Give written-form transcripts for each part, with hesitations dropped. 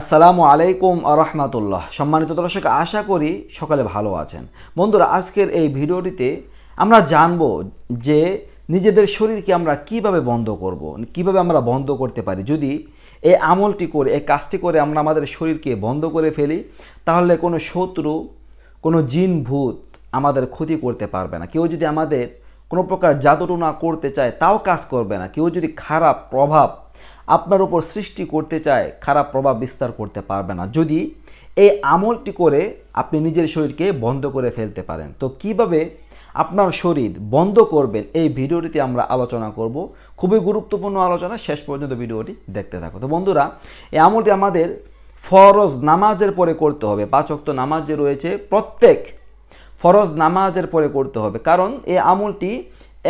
আসসালামু আলাইকুম ওয়া রাহমাতুল্লাহ। সম্মানিত দর্শক, আশা করি সকালে ভালো আছেন। বন্ধুরা, আজকের এই ভিডিওটিতে আমরা জানব যে নিজেদের শরীরকে আমরা কিভাবে বন্ধ করব, কিভাবে আমরা বন্ধ করতে পারি। যদি এই আমলটি করে, এই কাজটি করে আমরা আমাদের শরীরকে বন্ধ করে ফেলি, তাহলে কোনো শত্রু, কোনো জিন ভূত আমাদের ক্ষতি করতে পারবে না। কেউ যদি আমাদের কোনো প্রকার জাদুটোনা করতে চায়, তাও কাজ করবে না। কেউ যদি খারাপ প্রভাব আপনার উপর সৃষ্টি করতে চায়, খারাপ প্রভাব বিস্তার করতে পারবে না, যদি এই আমলটি করে আপনি নিজের শরীরকে বন্ধ করে ফেলতে পারেন। তো কিভাবে আপনার শরীর বন্ধ করবেন, এই ভিডিওটিতে আমরা আলোচনা করব। খুবই গুরুত্বপূর্ণ আলোচনা, শেষ পর্যন্ত ভিডিওটি দেখতে থাকো। তো বন্ধুরা, এই আমলটি আমাদের ফরজ নামাজের পরে করতে হবে। পাঁচ ওয়াক্ত নামাজ যে রয়েছে, প্রত্যেক ফরজ নামাজের পরে করতে হবে, কারণ এই আমলটি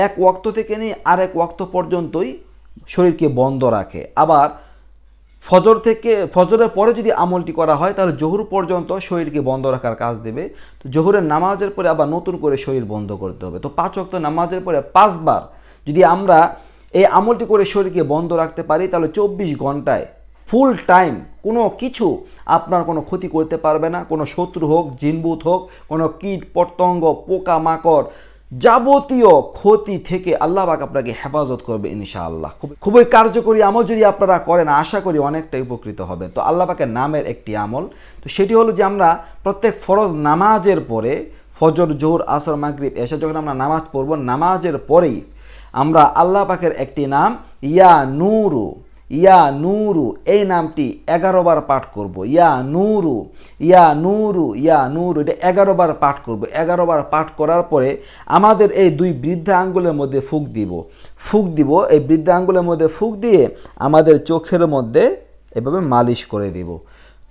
এক ওয়াক্ত থেকে নিয়ে আরেক ওয়াক্ত পর্যন্তই শরীরকে বন্ধ রাখে। আবার ফজরের পরে যদি আমলটি করা হয়, তাহলে জোহর পর্যন্ত শরীরকে বন্ধ রাখার কাজ দেবে। তো জোহরের নামাজের পরে আবার নতুন করে শরীর বন্ধ করতে হবে। তো পাঁচ ওয়াক্ত নামাজের পরে 5 বার যদি আমরা এই আমলটি করে শরীরকে বন্ধ রাখতে পারি, তাহলে 24 ঘন্টায় ফুল টাইম কোনো কিছু আপনার কোনো ক্ষতি করতে পারবে না। কোনো শত্রু হোক, জিনভূত হোক, কোনো কীট পতঙ্গ, পোকা মাকড়, যাবতীয় ক্ষতি থেকে আল্লাহ পাক আপনাকে হেফাজত করবে ইনশাআল্লাহ। খুবই কার্যকরী আমল যদি আপনারা করেন, আশা করি অনেকটাই উপকৃত হবেন। তো আল্লাহ পাকের নামের একটি আমল, তো সেটি হলো যে আমরা প্রত্যেক ফরজ নামাজের পরে, ফজর, জোহর, আসর, মাগরিব, এশা, যখন আমরা নামাজ পড়ব, নামাজের পরেই আমরা আল্লাহ পাকের একটি নাম ইয়া নুরু এই নামটি 11 বার পাঠ করব। ইয়া নুরু এটা 11 বার পাঠ করব। 11 বার পাঠ করার পরে আমাদের এই দুই বৃদ্ধা আঙ্গুলের মধ্যে ফুঁক দিব। এই বৃদ্ধা আঙ্গুলের মধ্যে ফুঁক দিয়ে আমাদের চোখের মধ্যে এভাবে মালিশ করে দিব।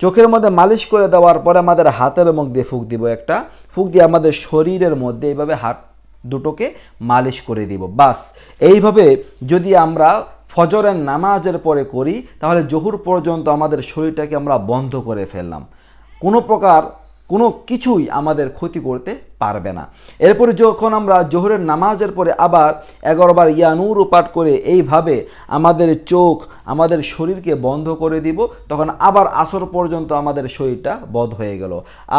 চোখের মধ্যে মালিশ করে দেওয়ার পরে আমাদের হাতের মুখ দিয়ে ফুঁক দিব একটা, ফুঁক দিয়ে আমাদের শরীরের মধ্যে এভাবে হাত দুটোকে মালিশ করে দিব। বাস, এইভাবে যদি আমরা ফজরের নামাজের পরে করি, তাহলে জোহর পর্যন্ত আমাদের শরীরটাকে আমরা বন্ধ করে ফেললাম। কোনো প্রকার কোনো কিছুই আমাদের ক্ষতি করতে পারবে না। এরপরে যখন আমরা জোহরের নামাজের পরে আবার 11 বার ইয়ানুর পাঠ করে এইভাবে আমাদের চোখ, আমাদের শরীরকে বন্ধ করে দিব, তখন আবার আসর পর্যন্ত আমাদের শরীরটা বধ হয়ে গেল।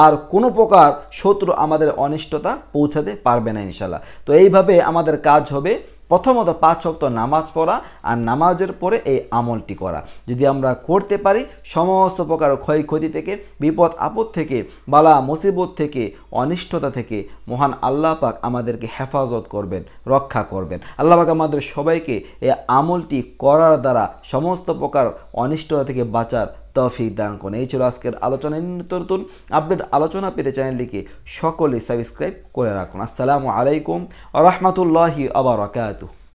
আর কোনো প্রকার শত্রু আমাদের অনিষ্টতা পৌঁছাতে পারবে না ইনশাল্লাহ। তো এইভাবে আমাদের কাজ হবে, প্রথমত 5 ওয়াক্ত নামাজ পড়া আর নামাজের পরে এই আমলটি করা। যদি আমরা করতে পারি, সমস্ত প্রকার ক্ষয়ক্ষতি থেকে, বিপদ আপদ থেকে, বালা মুসিবত থেকে, অনিষ্টতা থেকে মহান আল্লাহ পাক আমাদেরকে হেফাজত করবেন, রক্ষা করবেন। আল্লাহ পাক আমাদের সবাইকে এই আমলটি করার দ্বারা সমস্ত প্রকার অনিষ্টতা থেকে বাঁচার তৌফিক দান করেন। এই ছিল আজকের আলোচনা। নতুন আপডেট আলোচনা পেতে চ্যানেলটিকে সকলে সাবস্ক্রাইব করে রাখুন। আসসালামু আলাইকুম ওয়া রাহমাতুল্লাহি ওয়া বারাকাতুহু।